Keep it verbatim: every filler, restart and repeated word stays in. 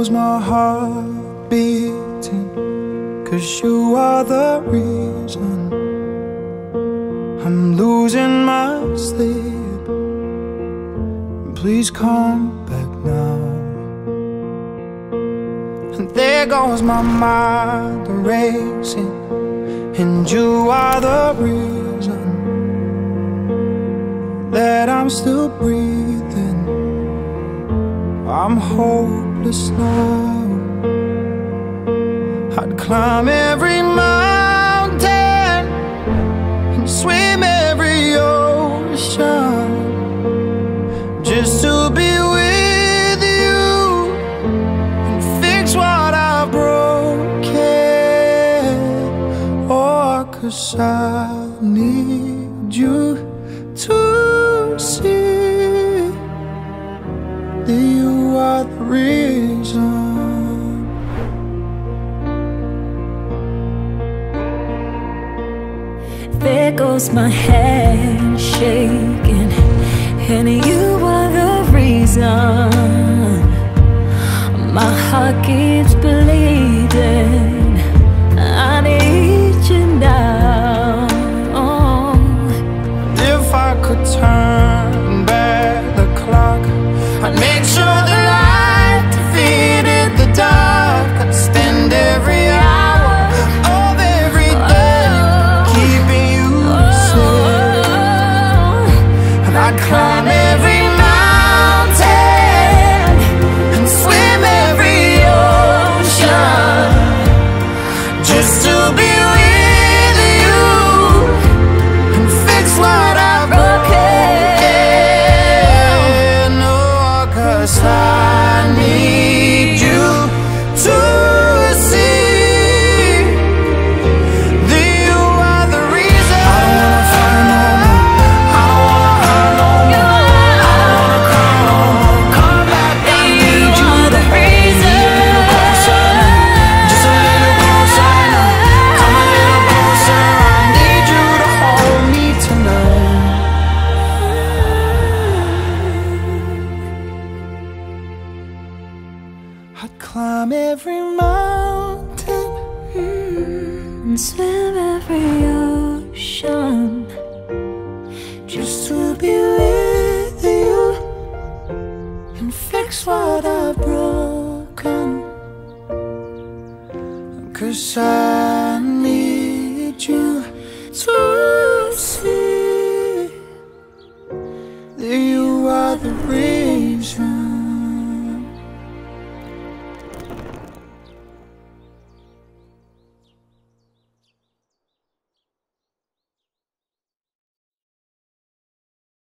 knows my heart beating, 'cause you are the reason I'm losing my sleep. Please come back now. And there goes my mind racing, and you are the reason that I'm still breathing. I'm hopeless now. I'd climb every mountain and swim every ocean just to be with you and fix what I've broken. Oh, 'cause I need you to see that you are the reason. There goes my head shaking, and you are the reason my heart keeps bleeding. I need you now. And if I could turn back the clock, I'd make sure that climb every mountain and swim every ocean just to be with you and fix what I've broken. Oh, 'cause I need you to see that you are the reason. I wanna find I'd climb every mountain and swim every ocean just to be with you and fix what I've broken. 'Cause I need you to